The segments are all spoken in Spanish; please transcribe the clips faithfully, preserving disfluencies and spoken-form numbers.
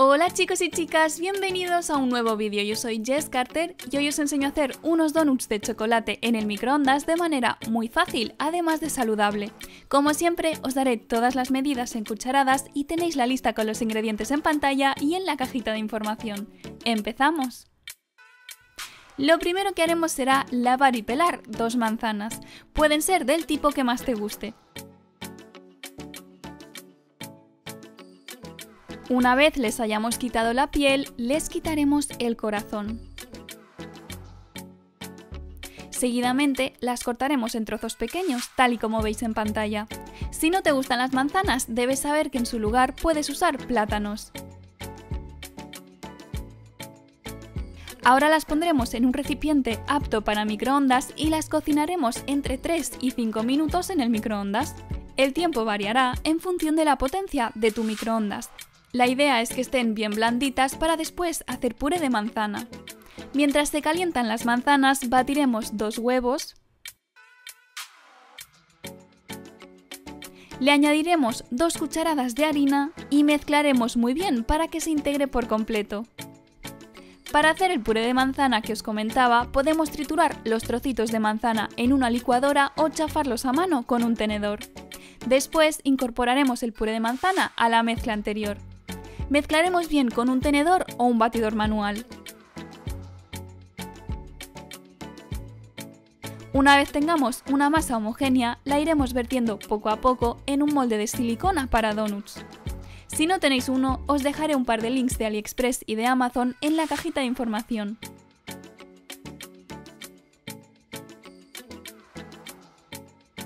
Hola chicos y chicas, bienvenidos a un nuevo vídeo. Yo soy Jess Carter y hoy os enseño a hacer unos donuts de chocolate en el microondas de manera muy fácil, además de saludable. Como siempre, os daré todas las medidas en cucharadas y tenéis la lista con los ingredientes en pantalla y en la cajita de información. ¡Empezamos! Lo primero que haremos será lavar y pelar dos manzanas. Pueden ser del tipo que más te guste. Una vez les hayamos quitado la piel, les quitaremos el corazón. Seguidamente las cortaremos en trozos pequeños, tal y como veis en pantalla. Si no te gustan las manzanas, debes saber que en su lugar puedes usar plátanos. Ahora las pondremos en un recipiente apto para microondas y las cocinaremos entre tres y cinco minutos en el microondas. El tiempo variará en función de la potencia de tu microondas. La idea es que estén bien blanditas para después hacer puré de manzana. Mientras se calientan las manzanas, batiremos dos huevos. Le añadiremos dos cucharadas de harina y mezclaremos muy bien para que se integre por completo. Para hacer el puré de manzana que os comentaba, podemos triturar los trocitos de manzana en una licuadora o chafarlos a mano con un tenedor. Después incorporaremos el puré de manzana a la mezcla anterior. Mezclaremos bien con un tenedor o un batidor manual. Una vez tengamos una masa homogénea, la iremos vertiendo poco a poco en un molde de silicona para donuts. Si no tenéis uno, os dejaré un par de links de Aliexpress y de Amazon en la cajita de información.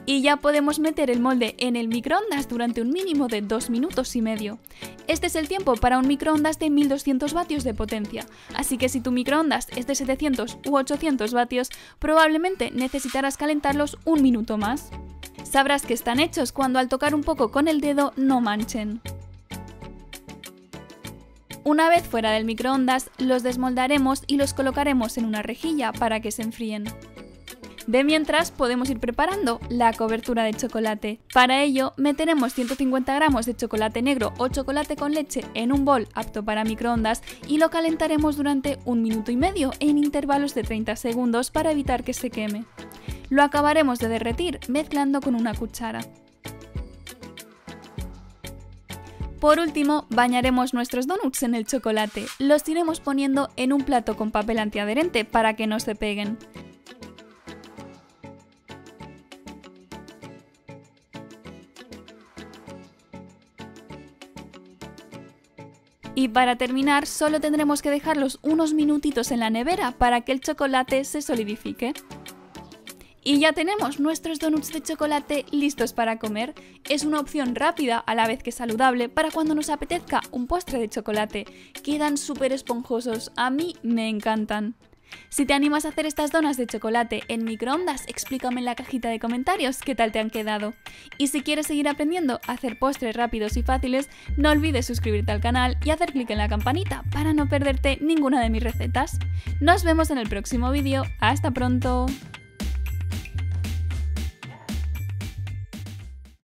Y ya podemos meter el molde en el microondas durante un mínimo de dos minutos y medio. Este es el tiempo para un microondas de mil doscientos vatios de potencia, así que si tu microondas es de setecientos u ochocientos vatios, probablemente necesitarás calentarlos un minuto más. Sabrás que están hechos cuando al tocar un poco con el dedo no manchen. Una vez fuera del microondas, los desmoldaremos y los colocaremos en una rejilla para que se enfríen. De mientras, podemos ir preparando la cobertura de chocolate. Para ello, meteremos ciento cincuenta gramos de chocolate negro o chocolate con leche en un bol apto para microondas y lo calentaremos durante un minuto y medio en intervalos de treinta segundos para evitar que se queme. Lo acabaremos de derretir mezclando con una cuchara. Por último, bañaremos nuestros donuts en el chocolate. Los iremos poniendo en un plato con papel antiadherente para que no se peguen. Y para terminar, solo tendremos que dejarlos unos minutitos en la nevera para que el chocolate se solidifique. Y ya tenemos nuestros donuts de chocolate listos para comer. Es una opción rápida a la vez que saludable para cuando nos apetezca un postre de chocolate. Quedan súper esponjosos, a mí me encantan. Si te animas a hacer estas donas de chocolate en microondas, explícame en la cajita de comentarios qué tal te han quedado. Y si quieres seguir aprendiendo a hacer postres rápidos y fáciles, no olvides suscribirte al canal y hacer clic en la campanita para no perderte ninguna de mis recetas. Nos vemos en el próximo vídeo. ¡Hasta pronto!